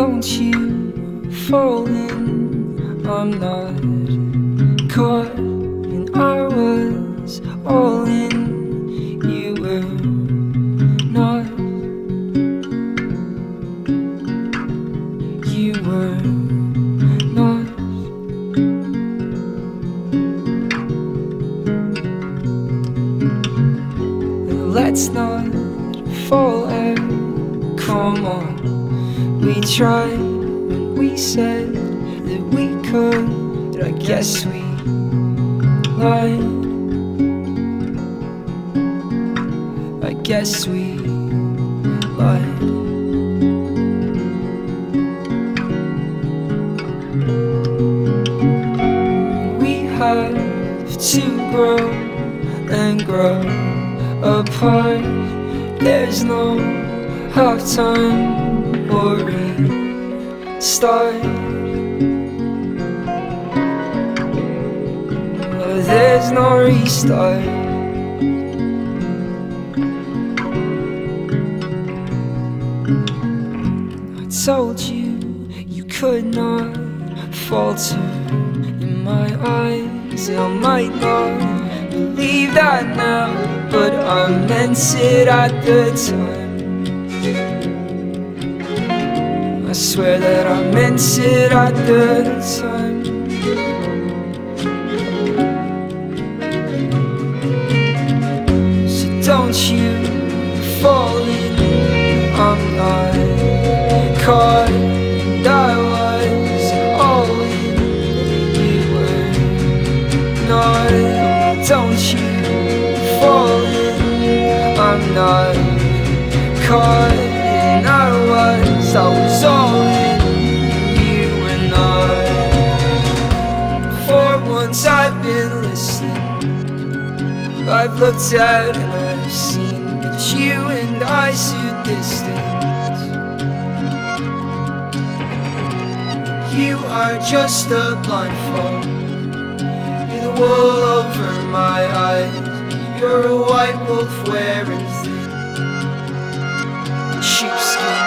Don't you fall in. I'm not caught, and I was all in. You were not. You were not. Let's not fall out. Come on. We tried when we said that we could. I guess we lied. I guess we lied. We have to grow and grow apart. There's no half time. Start. There's no restart. I told you you could not falter in my eyes. I might not believe that now, but I meant it at the time. I swear that I meant it at the time. So don't you fall in. I'm not caught, and I was all in. You were not. Don't you fall in. I'm not caught, and I was all in. You and I. For once I've been listening. I've looked out and I've seen that you and I should distance. You are just a blindfold in the wool over my eyes. You're a white wolf wearing thin sheepskin.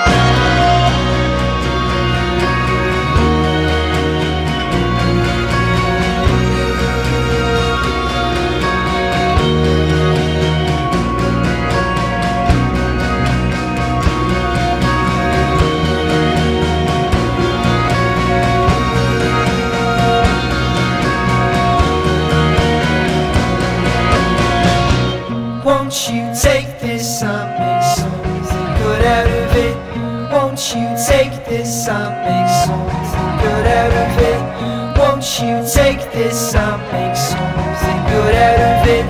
Won't you take this and make something good out of it? Won't you take this and make something good out of it? Won't you take this and make something good out of it?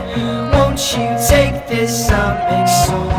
Won't you take this and make something